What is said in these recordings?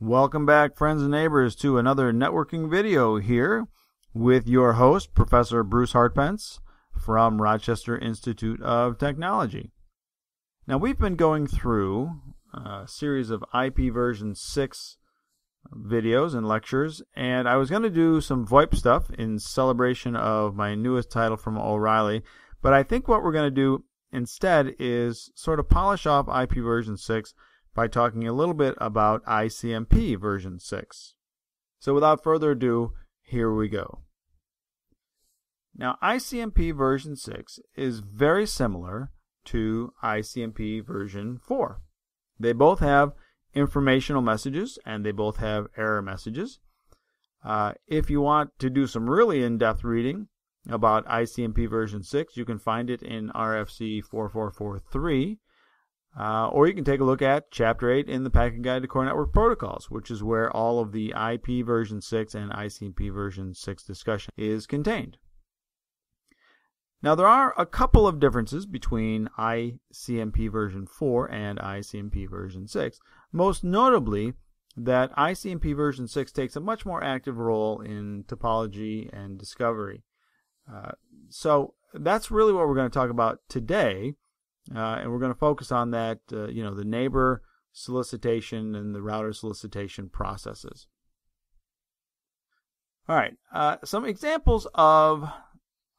Welcome back, friends and neighbors, to another networking video here with your host, Professor Bruce Hartpence from Rochester Institute of Technology. Now, we've been going through a series of IPv6 videos and lectures, and I was going to do some VoIP stuff in celebration of my newest title from O'Reilly, but I think what we're going to do instead is sort of polish off IPv6 by talking a little bit about ICMP v6. So without further ado, here we go. Now, ICMP v6 is very similar to ICMP v4. They both have informational messages and they both have error messages. If you want to do some really in-depth reading about ICMP v6, you can find it in RFC 4443. Or you can take a look at Chapter 8 in the Packet Guide to Core Network Protocols, which is where all of the IP v6 and ICMP v6 discussion is contained. Now, there are a couple of differences between ICMP v4 and ICMP v6, most notably that ICMP v6 takes a much more active role in topology and discovery. So that's really what we're going to talk about today. And we're going to focus on that, the neighbor solicitation and the router solicitation processes. All right, some examples of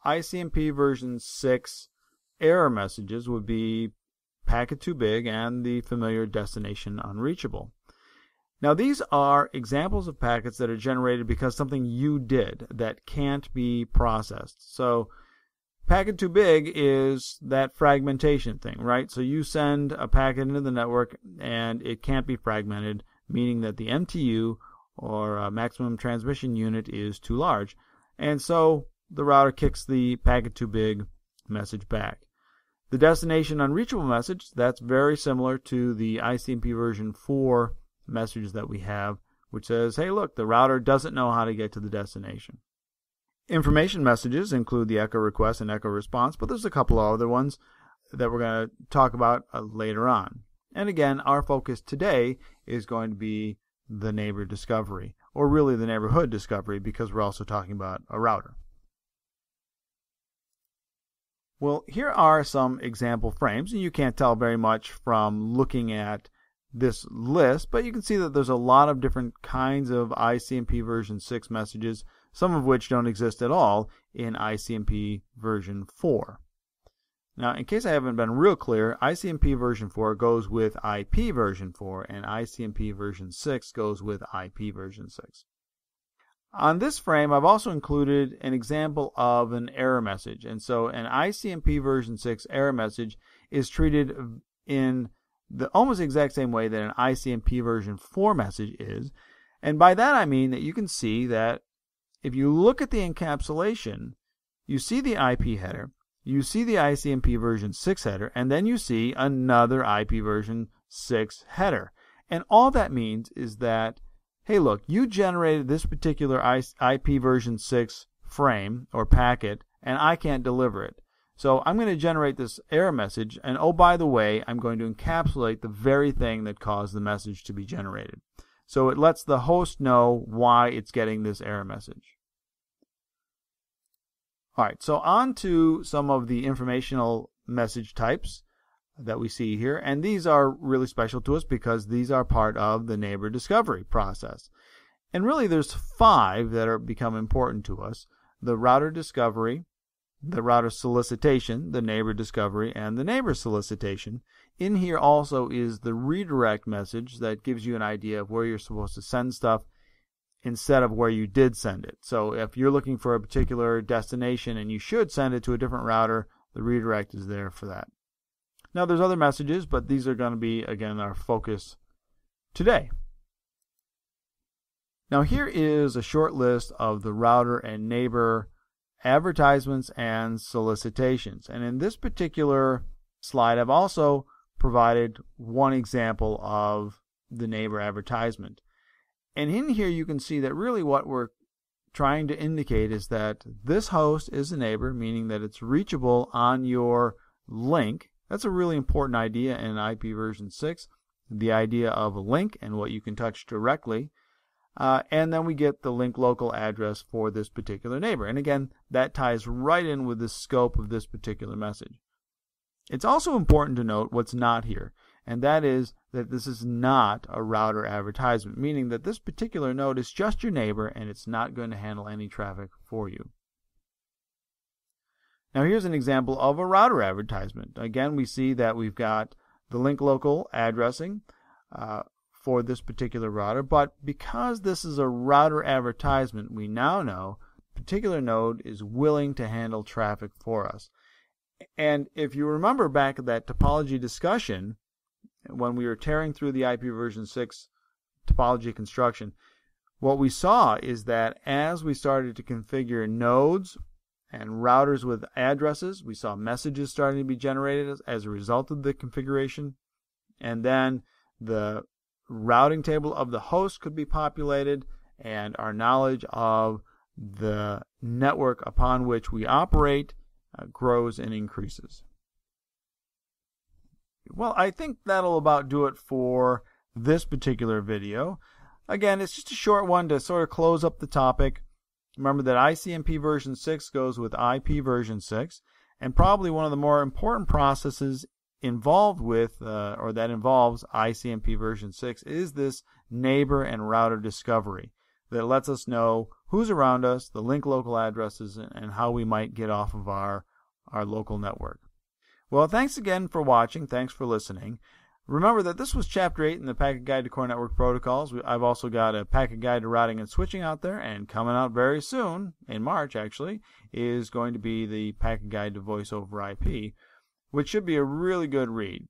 ICMP v6 error messages would be packet too big and the familiar destination unreachable. Now, these are examples of packets that are generated because something you did that can't be processed. So packet too big is that fragmentation thing, right? So you send a packet into the network and it can't be fragmented, meaning that the MTU, or maximum transmission unit, is too large. And so the router kicks the packet too big message back. The destination unreachable message, that's very similar to the ICMP v4 message that we have, which says, hey, look, the router doesn't know how to get to the destination. Information messages include the echo request and echo response, but there's a couple of other ones that we're going to talk about later on. And again, our focus today is going to be the neighbor discovery, or really the neighborhood discovery, because we're also talking about a router. Well, here are some example frames, and you can't tell very much from looking at this list, but you can see that there's a lot of different kinds of ICMP v6 messages, some of which don't exist at all in ICMP v4. Now, in case I haven't been real clear, ICMP v4 goes with IP v4 and ICMP v6 goes with IP v6. On this frame, I've also included an example of an error message. And so an ICMP v6 error message is treated in the almost exact same way that an ICMP v4 message is. And by that I mean that you can see that if you look at the encapsulation, you see the IP header, you see the ICMP v6 header, and then you see another IP v6 header. And all that means is that, hey, look, you generated this particular IP v6 frame or packet, and I can't deliver it. So I'm going to generate this error message, and oh, by the way, I'm going to encapsulate the very thing that caused the message to be generated. So it lets the host know why it's getting this error message. All right, so on to some of the informational message types that we see here. And these are really special to us because these are part of the neighbor discovery process. And really there's five that are become important to us: the router discovery, the router solicitation, the neighbor discovery, and the neighbor solicitation. In here also is the redirect message that gives you an idea of where you're supposed to send stuff instead of where you did send it. So if you're looking for a particular destination and you should send it to a different router, the redirect is there for that. Now, there's other messages, but these are going to be, again, our focus today. Now, here is a short list of the router and neighbor advertisements and solicitations. And in this particular slide, I've also provided one example of the neighbor advertisement. And in here, you can see that really what we're trying to indicate is that this host is a neighbor, meaning that it's reachable on your link. That's a really important idea in IPv6, the idea of a link and what you can touch directly. And then we get the link local address for this particular neighbor. And again, that ties right in with the scope of this particular message. It's also important to note what's not here, and that is that this is not a router advertisement, meaning that this particular node is just your neighbor and it's not going to handle any traffic for you. Now here's an example of a router advertisement. Again, we see that we've got the link local addressing for this particular router, but because this is a router advertisement, we now know the particular node is willing to handle traffic for us. And if you remember back at that topology discussion, when we were tearing through the IPv6 topology construction, what we saw is that as we started to configure nodes and routers with addresses, we saw messages starting to be generated as a result of the configuration, and then the routing table of the host could be populated, and our knowledge of the network upon which we operate grows and increases. Well, I think that'll about do it for this particular video. Again, it's just a short one to sort of close up the topic. Remember that ICMP v6 goes with IP v6, and probably one of the more important processes involved with or that involves ICMP v6 is this neighbor and router discovery that lets us know who's around us, the link local addresses, and how we might get off of our local network. Well, thanks again for watching. Thanks for listening. Remember that this was Chapter 8 in the Packet Guide to Core Network Protocols. I've also got a Packet Guide to Routing and Switching out there, and coming out very soon, in March actually, is going to be the Packet Guide to Voice over IP, which should be a really good read.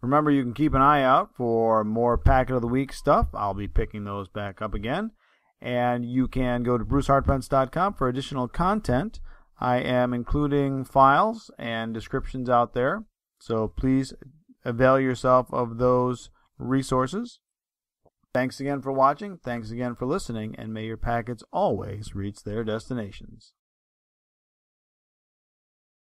Remember, you can keep an eye out for more Packet of the Week stuff. I'll be picking those back up again. And you can go to brucehartpence.com for additional content. I am including files and descriptions out there, so please avail yourself of those resources. Thanks again for watching, thanks again for listening, and may your packets always reach their destinations.